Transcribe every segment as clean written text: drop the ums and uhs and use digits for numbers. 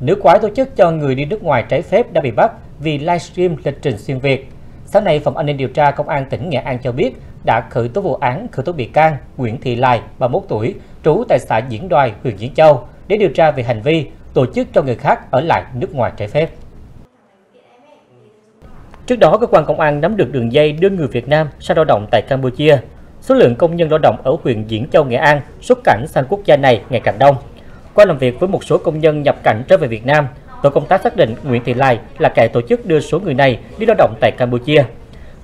Nữ quái tổ chức cho người đi nước ngoài trái phép đã bị bắt vì livestream lịch trình xuyên Việt. Sáng nay, Phòng An ninh điều tra Công an tỉnh Nghệ An cho biết đã khởi tố vụ án, khởi tố bị can Nguyễn Thị Lai, 31 tuổi, trú tại xã Diễn Đoài, huyện Diễn Châu để điều tra về hành vi tổ chức cho người khác ở lại nước ngoài trái phép. Trước đó, cơ quan công an nắm được đường dây đưa người Việt Nam sang lao động tại Campuchia. Số lượng công nhân lao động ở huyện Diễn Châu, Nghệ An xuất cảnh sang quốc gia này ngày càng đông. Qua làm việc với một số công nhân nhập cảnh trở về Việt Nam, tổ công tác xác định Nguyễn Thị Lai là kẻ tổ chức đưa số người này đi lao động tại Campuchia.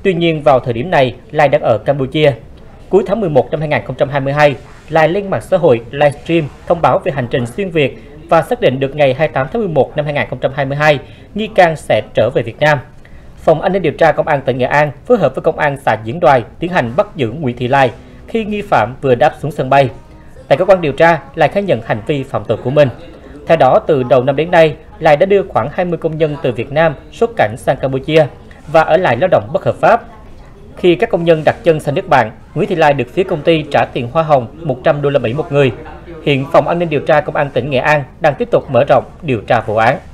Tuy nhiên, vào thời điểm này, Lai đang ở Campuchia. Cuối tháng 11 năm 2022, Lai lên mạng xã hội livestream thông báo về hành trình xuyên Việt và xác định được ngày 28 tháng 11 năm 2022, nghi can sẽ trở về Việt Nam. Phòng An ninh điều tra Công an tỉnh Nghệ An phối hợp với Công an xã Diễn Đoài tiến hành bắt giữ Nguyễn Thị Lai khi nghi phạm vừa đáp xuống sân bay. Tại cơ quan điều tra, Lai khai nhận hành vi phạm tội của mình. Theo đó, từ đầu năm đến nay, Lai đã đưa khoảng 20 công nhân từ Việt Nam xuất cảnh sang Campuchia và ở lại lao động bất hợp pháp. Khi các công nhân đặt chân sang nước bạn, Nguyễn Thị Lai được phía công ty trả tiền hoa hồng 100 đô la Mỹ một người. Hiện Phòng An ninh điều tra Công an tỉnh Nghệ An đang tiếp tục mở rộng điều tra vụ án.